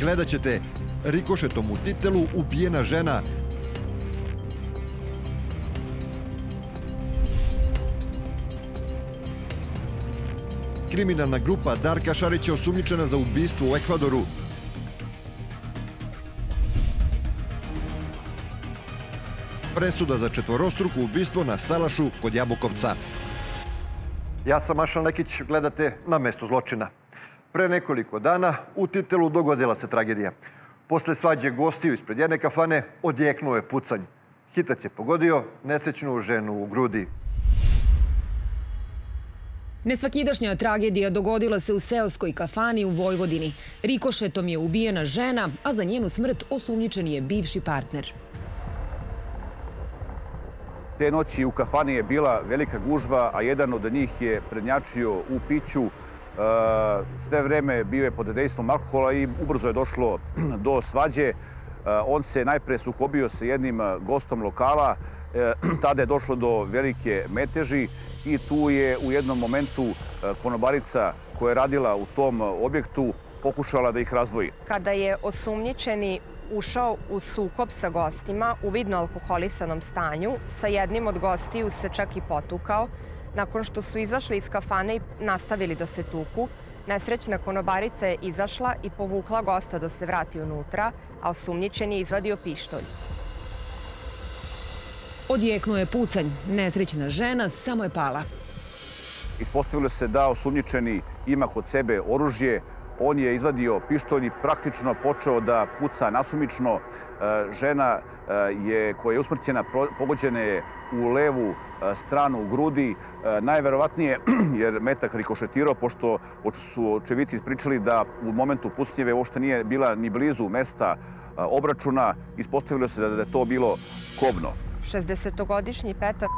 Gledat ćete rikošetom u titelu ubijena žena. Kriminalna grupa Darka Šarića osumnjičena za ubistvo u Ekvadoru. Presuda za četvorostruko ubistvo na Salašu kod Jabukovca. Ja sam Mašan Lekić, gledate Na mestu zločina. Pre nekoliko dana u Titelu dogodila se tragedija. Posle svađe gostiju ispred jedne kafane odjeknuo je pucanj. Hitac je pogodio nesrećnu ženu u grudi. Nesvakidašnja tragedija dogodila se u seoskoj kafani u Vojvodini. Rikošetom je ubijena žena, a za njenu smrt osumnjičen je bivši partner. Te noći u kafani je bila velika gužva, a jedan od njih je prednjačio u piću. Sve vreme bio je pod dejstvom alkohola i ubrzo je došlo do svađe. On se najpre sukobio sa jednim gostom lokala, tada je došlo do velike meteži i tu je u jednom momentu konobarica koja je radila u tom objektu pokušala da ih razdvoji. Kada je osumnjičeni ušao u sukob sa gostima u vidno alkoholisanom stanju, sa jednim od gostiju se čak i potukao. Nakon što su izašli iz kafane i nastavili da se tuku, nesrećna konobarica je izašla i povukla gosta da se vrati unutra, a osumnjičen je izvadio pištolj. Odjeknuo je pucanj. Nesrećna žena samo je pala. Ispostavilo se da osumnjičeni ima kod sebe oružje. On je izvadio pištolj i praktično počeo da puca nasumično. Žena koja je usmrćena pogođena je u levu stranu grudi. Najverovatnije jer metak rikošetirao, pošto su očevici ispričali da u momentu pucnjave uopšte nije bila ni blizu mesta obračuna. Ispostavilo se da je to bilo kobno. 60-godišnji Petar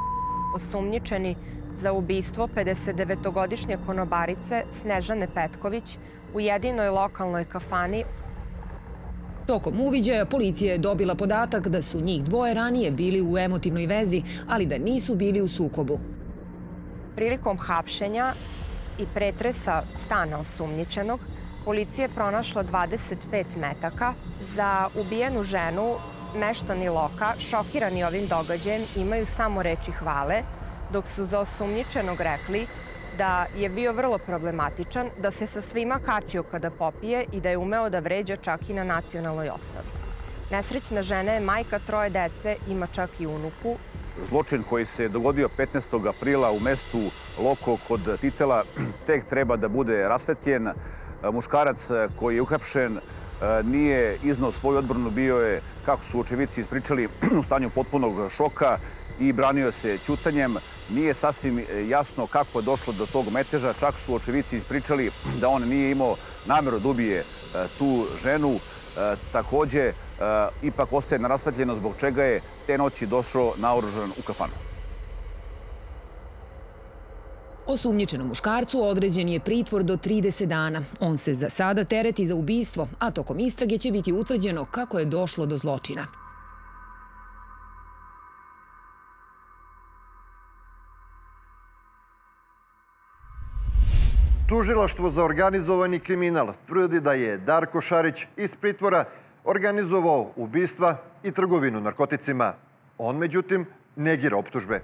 osumnjičeni za ubistvo 59-godišnje konobarice Snežane Petković u jedinoj lokalnoj kafani. Tokom uviđaja policija je dobila podatak da su njih dvoje ranije bili u emotivnoj vezi, ali da nisu bili u sukobu. Prilikom hapšenja i pretresa stana osumnjičenog, policija je pronašla 25 metaka. Za ubijenu ženu meštani Loka, šokirani ovim događajem, imaju samo reči hvale, dok su za osumnjičenog rekli da je bio vrlo problematičan, da se sa svima kačio kada popije i da je umeo da vređa čak i na nacionalnoj osnovi. Nesrećna žena je majka 3 dece, ima čak i unuku. Zločin koji se dogodio 15. aprila u mestu Loko kod Titela tek treba da bude rasvetljen. Muškarac koji je uhapšen nije iznao svoju odbranu, bio je, kako su očevici ispričali, u stanju potpunog šoka i branio se ćutanjem. Nije sasvim jasno kako je došlo do tog meteža. Čak su očevici ispričali da on nije imao nameru da ubije tu ženu. Takođe, ipak ostaje nerasvetljeno zbog čega je te noći došao naoružan u kafanu. Osumnjičenom muškarcu određen je pritvor do 30 dana. On se za sada tereti za ubistvo, a tokom istrage će biti utvrđeno kako je došlo do zločina. Tužilaštvo za organizovani kriminal tvrdi da je Darko Šarić iz pritvora organizovao ubistva i trgovinu narkoticima. On, međutim, negira optužbe.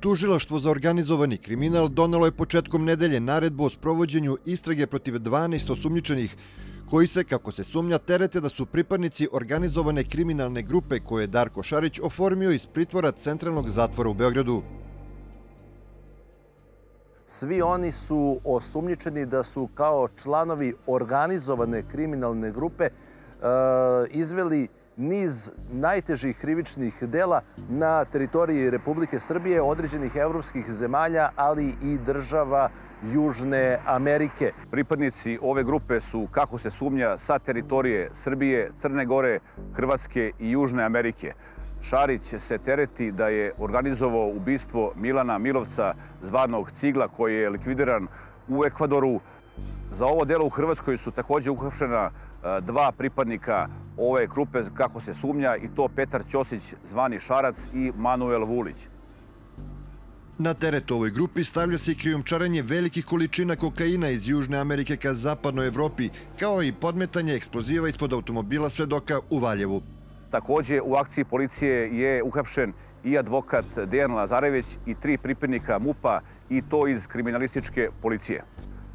Tužilaštvo za organizovani kriminal donelo je početkom nedelje naredbu o sprovođenju istrage protiv 12 osumnjičenih, koji se, kako se sumnja, terete da su pripadnici organizovane kriminalne grupe koje je Darko Šarić oformio iz pritvora Centralnog zatvora u Beogradu. Svi oni su osumnjičeni da su kao članovi organizovane kriminalne grupe izveli niz najtežih krivičnih dela na teritoriji Republike Srbije, određenih evropskih zemalja, ali i država Južne Amerike. Pripadnici ove grupe su, kako se sumnja, sa teritorije Srbije, Crne Gore, Hrvatske i Južne Amerike. Šarić se tereti da je organizovao ubistvo Milana Milovca, zvanog Cigla, koji je likvidiran u Ekvadoru. Za ovo delo u Hrvatskoj su takođe uhapšena 2 pripadnika ove grupe, kako se sumnja, i to Petar Ćosić, zvani Šarac, i Manuel Vulić. Na teret ovoj grupi stavlja se i krijumčarenje velikih količina kokaina iz Južne Amerike ka zapadnoj Evropi, kao i podmetanje eksploziva ispod automobila svedoka u Valjevu. Takođe, u akciji policije je uhapšen i advokat Dejan Lazarević i 3 pripadnika MUP-a, i to iz kriminalističke policije.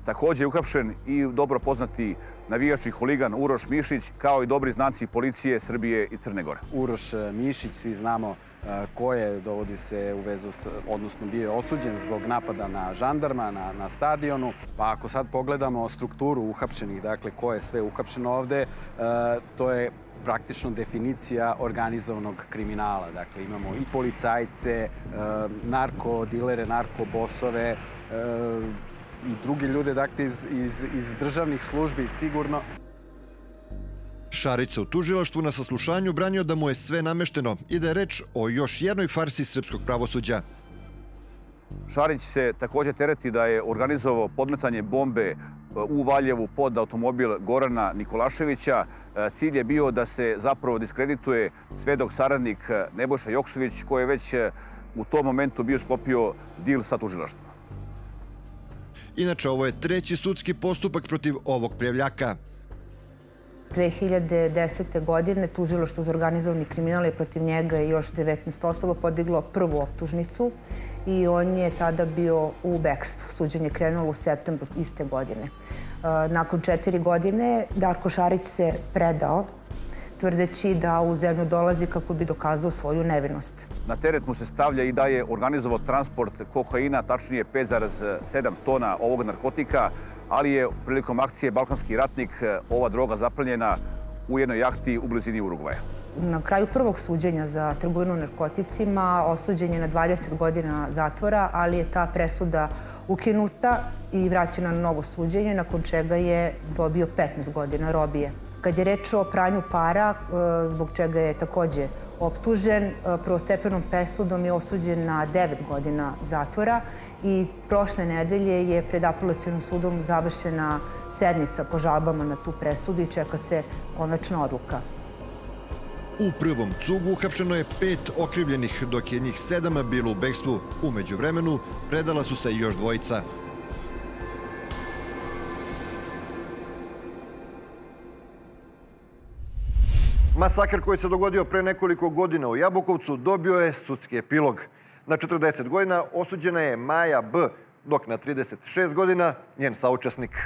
Takođe je uhapšen i dobro poznati navijač i huligan Uroš Mišić, kao i dobri znaci policije Srbije i Crne Gore. Uroš Mišić, svi znamo ko je, dovodi se u vezu, odnosno bio je osuđen zbog napada na žandarma, na stadionu. Pa ako sad pogledamo strukturu uhapšenih, dakle ko je sve uhapšeno ovde, to je praktično definicija organizovanog kriminala. Dakle, imamo i policajce, narkodilere, narkobosove, i drugi ljude, dakle, iz državnih službi, sigurno. Šarić se u tužilaštvu na saslušanju branio da mu je sve namešteno i da je reč o još jednoj farsi srpskog pravosuđa. Šarić se takođe tereti da je organizovao podmetanje bombe u Valjevu pod automobil Gorana Nikolaševića. Cilj je bio da se zapravo diskredituje svedok saradnik Nebojša Joksović, koji je već u tom momentu bio sklopio dil sa tužilaštvom. Inače, ovo je 3. sudski postupak protiv ovog prijavljaka. 2010. godine tužilaštvo za organizovani kriminal je protiv njega i još 19 osoba podiglo prvu optužnicu i on je tada bio u bekstvu. Suđenje je krenulo u septembru iste godine. Nakon 4 godine Darko Šarić se predao, tvrdeći da u zemlju dolazi kako bi dokazao svoju nevinost. Na teret mu se stavlja i da je organizovao transport kokaina, tačnije 5,7 tona ovog narkotika, ali je prilikom akcije Balkanski ratnik ova droga zaplenjena u jednoj jahti u blizini Urugvaja. Na kraju prvog suđenja za trgovinu narkoticima osuđen je na 20 godina zatvora, ali je ta presuda ukinuta i vraćena na novo suđenje, nakon čega je dobio 15 godina robije. Kad je reč o pranju para, zbog čega je takođe optužen, prvostepenom presudom je osuđen na 9 godina zatvora i prošle nedelje je pred apelacionim sudom završena sednica po žalbama na tu presudu i čeka se konačna odluka. U prvom cugu uhapšeno je 5 okrivljenih, dok je njih 7 bilo u bekstvu. U međuvremenu predala su se još 2. Masakr koji se dogodio pre nekoliko godina u Jabukovcu dobio je sudski epilog. Na 40 godina osuđena je Maja B., dok na 36 godina njen saučesnik.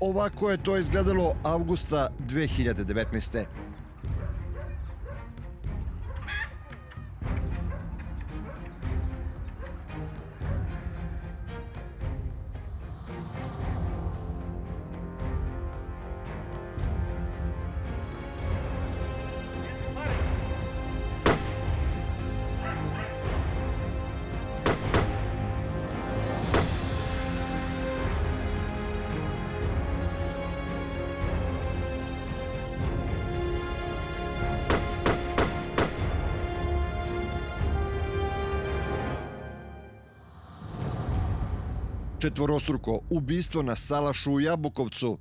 Ovako je to izgledalo avgusta 2019. Četvorostruko ubistvo na salašu u Jabukovcu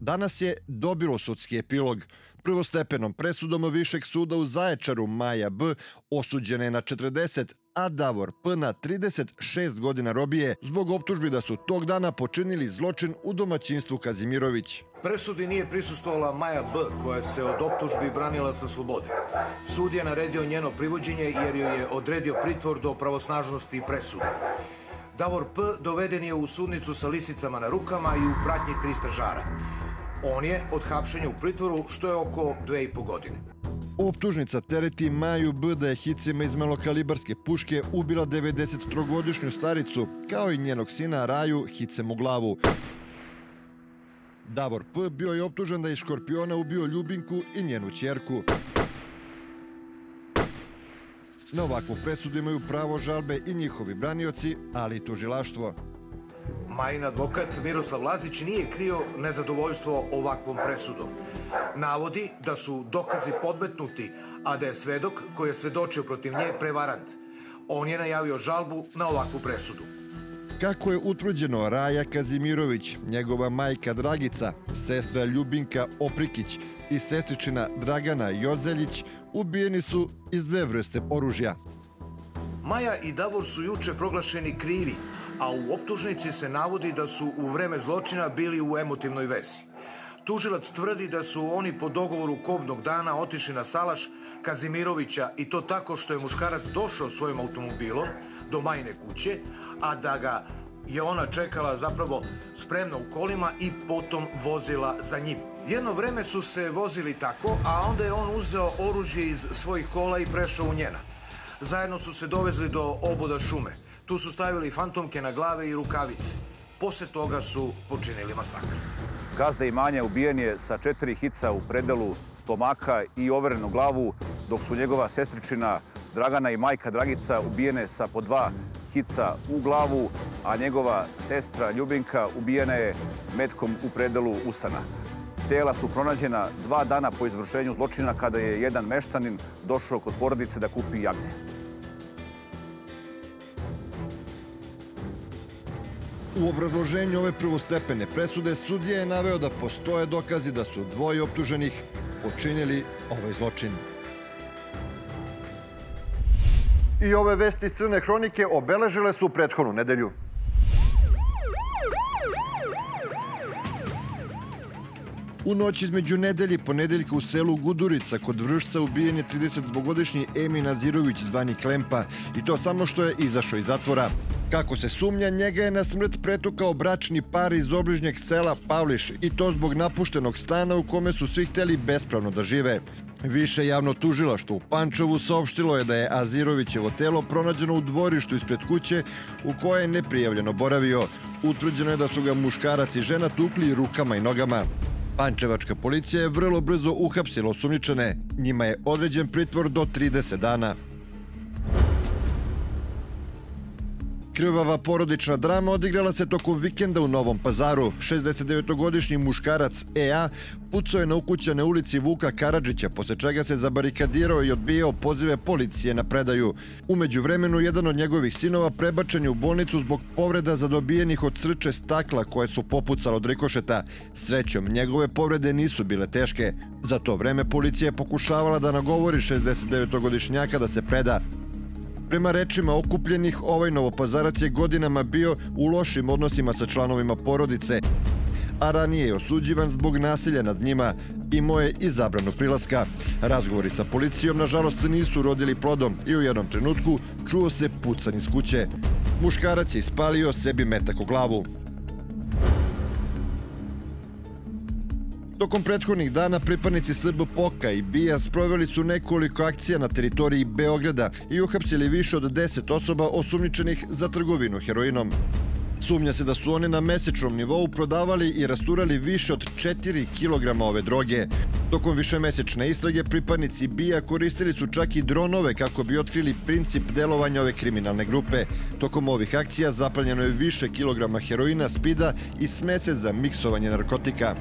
danas je dobilo sudski epilog. Prvostepenom presudom Višeg suda u Zaječaru Maja B. osuđena je na 40, a Davor P. na 36 godina robije zbog optužbi da su tog dana počinili zločin u domaćinstvu Kazimirović. Presudi nije prisustvovala Maja B. koja se od optužbi branila sa slobode. Sud je naredio njeno privođenje jer joj je odredio pritvor do pravosnažnosti presude. Davor P. doveden je u sudnicu sa lisicama na rukama i u pratnji 3 stražara. On je od hapšenja u pritvoru, što je oko 2,5 godine. Optužnica tereti Maju B. da je hicima iz malokalibarske puške ubila 93-godišnju staricu, kao i njenog sina Raju hicem u glavu. Davor P. bio je optužen da je iz Škorpiona ubio Ljubinku i njenu ćerku. Na ovakvu presudu imaju pravo žalbe i njihovi branioci, ali i tužilaštvo. Majin advokat Miroslav Lazić nije krio nezadovoljstvo ovakvom presudom. Navodi da su dokazi podmetnuti, a da je svedok koji je svedočio protiv nje prevarant. On je najavio žalbu na ovakvu presudu. Kako je utvrđeno, Raja Kazimirović, njegova majka Dragica, sestra Ljubinka Oprićić i sestričina Dragana Jozelić ubijeni su iz dve vrste oružja. Maja i Davor su juče proglašeni krivi, a u optužnici se navodi da su u vreme zločina bili u emotivnoj vezi. Tužilac tvrdi da su oni po dogovoru kobnog dana otišli na salaš Kazimirovića i to tako što je muškarac došao svojim automobilom do Majine kuće, a da ga je ona čekala zapravo spremna u kolima i potom vozila za njim. Jedno vreme su se vozili tako, a onda je on uzeo oružje iz svojih kola i prešao u njena. Zajedno su se dovezli do oboda šume. Tu su stavili fantomke na glave i rukavice. Posle toga su počinili masakr. Gazda imanja ubijen je sa 4 hica u predelu stomaka i overenu glavu, dok su njegova sestričina Dragana i majka Dragica ubijene sa po 2 hica u glavu, a njegova sestra Ljubinka ubijena je metkom u predelu usana. Tela su pronađena 2 dana po izvršenju zločina kada je jedan meštanin došao kod porodice da kupi jagnje. U obrazloženju ove prvostepene presude sudija je naveo da postoje dokazi da su dvoje optuženih počinili ovaj zločin. I ove vesti iz Crne hronike obeležile su prethodnu nedelju. U noć između nedelje i ponedeljka u selu Gudurica kod Vršca ubijen je 32-godišnji Emin Azirović zvani Klempa, i to samo što je izašao iz zatvora. Kako se sumnja, njega je na smrt pretukao bračni par iz obližnjeg sela Pavliš, i to zbog napuštenog stana u kome su svi hteli bespravno da žive. Više javno tužilaštvo u Pančevu saopštilo je da je Azirovićevo telo pronađeno u dvorištu ispred kuće u kojoj je neprijavljeno boravio. Utvrđeno je da su ga muškarac i žena tukli rukama i nogama. Pančevačka policija je vrlo brzo uhapsila osumnjičene. Njima je određen pritvor do 30 dana. Krvava porodična drama odigrala se tokom vikenda u Novom Pazaru. 69-godišnji muškarac E.A. pucao je na ukućane ulici Vuka Karadžića, posle čega se zabarikadirao i odbijao pozive policije na predaju. U međuvremenu, jedan od njegovih sinova prebačen je u bolnicu zbog povreda zadobijenih od srče stakla koje su popucala od rikošeta. Srećom, njegove povrede nisu bile teške. Za to vreme policija je pokušavala da nagovori 69-godišnjaka da se preda. Prema rečima okupljenih, ovaj novopazarac je godinama bio u lošim odnosima sa članovima porodice, a ranije je osuđivan zbog nasilja nad njima. Imao je i zabranu prilaska. Razgovori sa policijom, nažalost, nisu urodili plodom i u jednom trenutku čuo se pucanj iz kuće. Muškarac je ispalio sebi metak u glavu. Tokom prethodnih dana pripadnici SBPOK-a i BIA sproveli su nekoliko akcija na teritoriji Beograda i uhapsili više od 10 osoba osumnjičenih za trgovinu heroinom. Sumnja se da su oni na mesečnom nivou prodavali i rasturali više od 4 kilograma ove droge. Tokom višemesečne istrage pripadnici BIA koristili su čak i dronove kako bi otkrili princip delovanja ove kriminalne grupe. Tokom ovih akcija zaplenjeno je više kilograma heroina, spida i smese za miksovanje narkotika.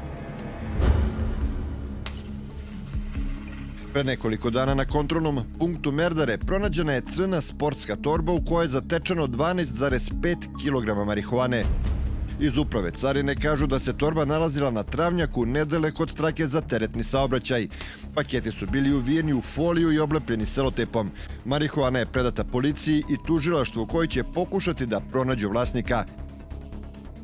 Pre nekoliko dana na kontrolnom punktu Merdare pronađena je crna sportska torba u kojoj je zatečeno 12,5 kg marihuane. Iz uprave carine kažu da se torba nalazila na travnjaku nedaleko od trake za teretni saobraćaj. Paketi su bili uvijeni u foliju i oblepljeni selotepom. Marihuana je predata policiji i tužilaštvu koji će pokušati da pronađu vlasnika.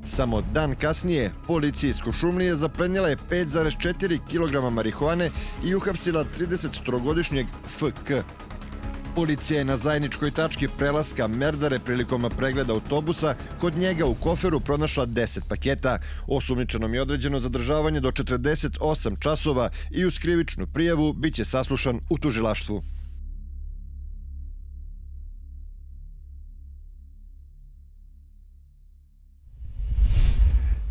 Samo dan kasnije, policija iz Kuršumlije zaplenila je 5,4 kg marihuane i uhapsila 33-godišnjeg FK. Policija je na zajedničkoj tački prelaska Merdare prilikom pregleda autobusa kod njega u koferu pronašla 10 paketa. Osumnjičenom je određeno zadržavanje do 48 časova i uz krivičnu prijavu biće saslušan u tužilaštvu.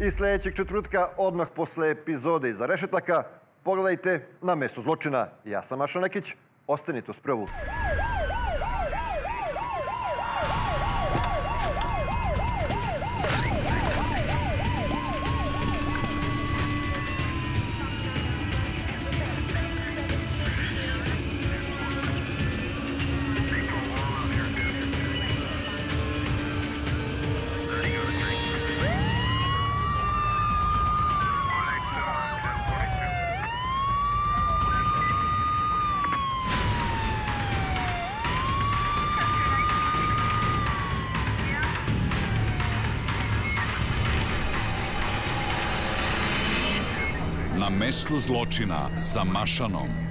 I sledećeg četvrtka, odmah posle epizode Iza rešetaka, pogledajte Na mestu zločina. Ja sam Mašan Lekić, ostanite uz Prvu. na mestu zločina sa Mašanom.